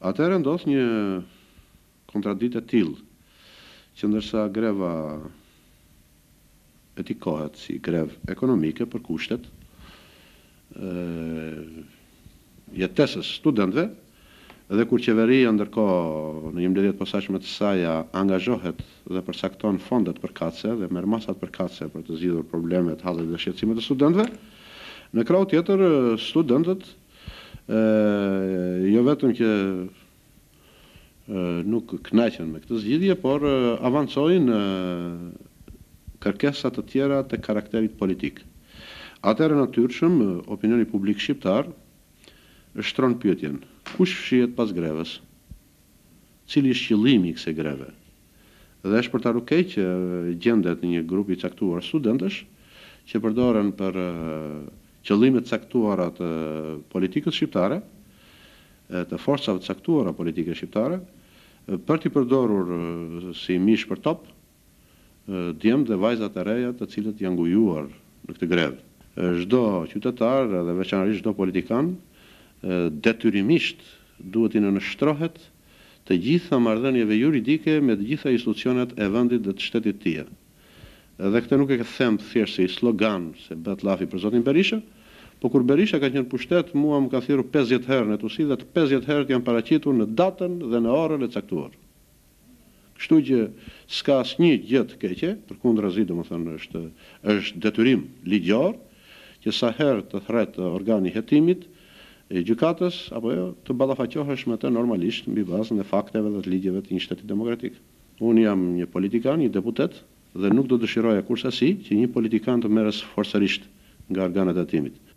atëherë ndos një kontradiktë e tillë, që ndërsa greva etikohet si grevë ekonomike për kushtet jetesës studentëve, edhe kur qeveria ndërkohë në një mbledhje të posaçme të saj angazhohet dhe përcakton fondet përkatëse dhe merr masat përkatëse për të zgjidhur problemet, hallet dhe shqetësimet e studentëve, në krau tjetër studentët jo vetëm që nuk kënaqen me këtë zgjidhje, por avancojnë kërkesat të tjera të karakterit politik. Atëherë natyrshëm, opinioni publik shqiptar shtron pyetjen: kush fshihet pas grevës? Cili është qëllimi i kësaj greve? Dhe është për ta rrugë keq që gjendet një grup i caktuar studentësh që përdoren për qëllime të caktuara të politikës shqiptare, të forcave të caktuara politike shqiptare, për t'i përdorur si mish për top djemë dhe vajzat e reja të cilët janë ngujuar në këtë grevë. Çdo qytetar dhe veçanërisht çdo politikan detyrimisht duhet i nënshtrohet të gjitha marrëdhënieve juridike me të gjitha institucionet e vendit dhe të shtetit tij. Dhe këtë nuk e them thjesht si slogan, se bëhet lafi për zotin Berisha, po kur Berisha ka qenë pushtet, mua më ka thirrur 50 herë në Tusi dhe të 50 herët janë paraqitur në datën dhe në orën e caktuar. Kështu që s'ka asnjë gjë të keqe, përkundrazi, domethënë është detyrim ligjor që sa herë të thret organi i hetimit i gjykatës apo jo të ballafaqohesh me të normalisht mbi bazën e fakteve dhe të ligjeve të një shteti demokratik. Unë jam një politikan, një deputet dhe nuk do dëshiroja kurse si që një politikan të merres forcërisht nga organet e hetimit.